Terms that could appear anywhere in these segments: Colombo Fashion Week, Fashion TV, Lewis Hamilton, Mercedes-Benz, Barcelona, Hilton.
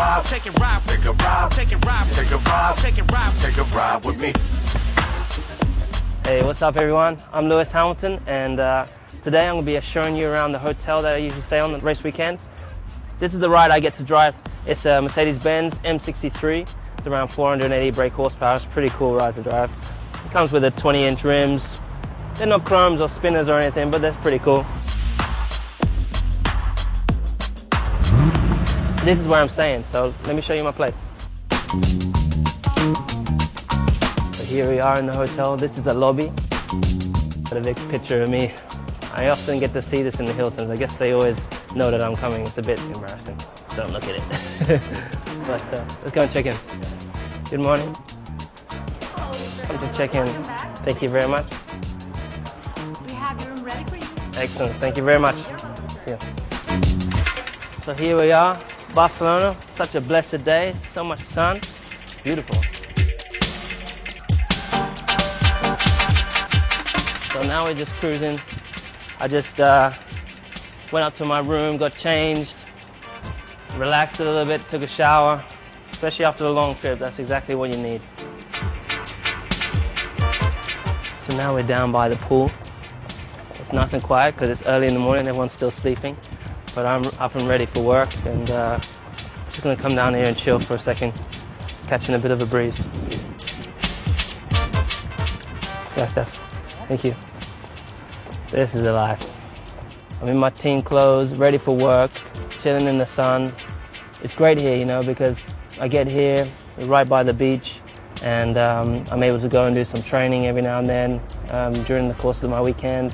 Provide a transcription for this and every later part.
ride, take a ride, take a ride, take a ride, take a ride, take a ride, take a ride with me. Hey, what's up everyone? I'm Lewis Hamilton, and today I'm going to be showing you around the hotel that I usually stay on the race weekend. This is the ride I get to drive. It's a Mercedes-Benz M63. It's around 480 brake horsepower. It's a pretty cool ride to drive. It comes with the 20-inch rims. They're not chromes or spinners or anything, but that's pretty cool. This is where I'm staying, so let me show you my place. So here we are in the hotel. This is the lobby. Got a big picture of me. I often get to see this in the Hiltons. I guess they always know that I'm coming. It's a bit embarrassing. Don't look at it. But let's go and check in. Good morning. Come to check in. Thank you very much. We have your room ready for you. Excellent. Thank you very much. See you. So here we are. Barcelona, such a blessed day, so much sun, beautiful. So now we're just cruising. I just went up to my room, got changed, relaxed a little bit, took a shower. Especially after the long trip, that's exactly what you need. So now we're down by the pool. It's nice and quiet because it's early in the morning, everyone's still sleeping. But I'm up and ready for work, and just going to come down here and chill for a second, catching a bit of a breeze. Gracias. Thank you. This is the life. I'm in my team clothes, ready for work, chilling in the sun. It's great here, you know, because I get here right by the beach, and I'm able to go and do some training every now and then during the course of my weekend.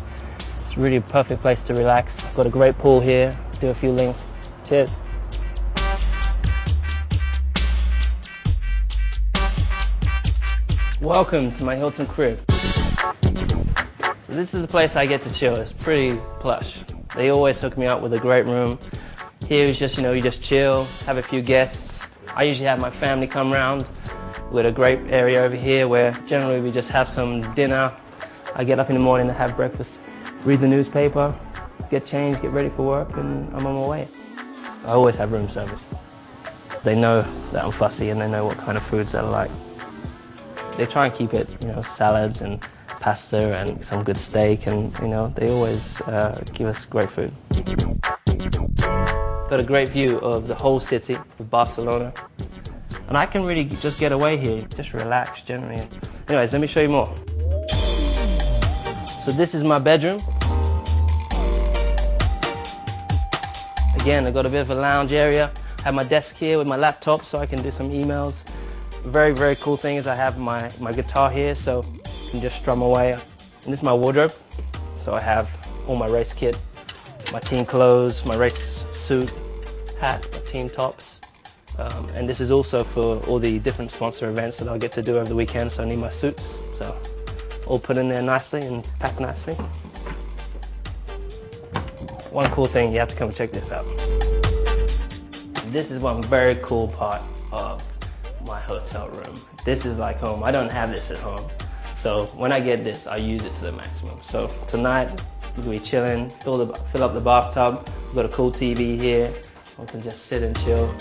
It's really a perfect place to relax. I've got a great pool here. Do a few links. Cheers. Welcome to my Hilton crib. So this is the place I get to chill. It's pretty plush. They always hook me up with a great room. Here is just, you know, you just chill, have a few guests. I usually have my family come round with a great area over here where generally we just have some dinner. I get up in the morning to have breakfast, read the newspaper, get changed, get ready for work, and I'm on my way. I always have room service. They know that I'm fussy and they know what kind of foods I like. They try and keep it, you know, salads and pasta and some good steak, and, you know, they always give us great food. Got a great view of the whole city of Barcelona, and I can really just get away here, just relax generally. Anyways, let me show you more. So this is my bedroom. Again, I've got a bit of a lounge area. I have my desk here with my laptop so I can do some emails. Very, very cool thing is I have my guitar here so I can just strum away. And this is my wardrobe. So I have all my race kit, my team clothes, my race suit, hat, my team tops. And this is also for all the different sponsor events that I'll get to do over the weekend, so I need my suits. So all put in there nicely and packed nicely. One cool thing, you have to come and check this out. This is one very cool part of my hotel room. This is like home. I don't have this at home. So when I get this, I use it to the maximum. So tonight, we're gonna be chilling, fill up the bathtub. We've got a cool TV here. I can just sit and chill.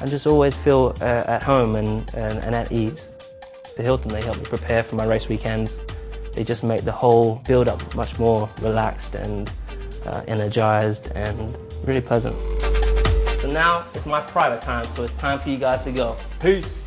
I just always feel at home and at ease. The Hilton, they help me prepare for my race weekends. They just make the whole build-up much more relaxed and energized and really pleasant. So now it's my private time, so it's time for you guys to go. Peace.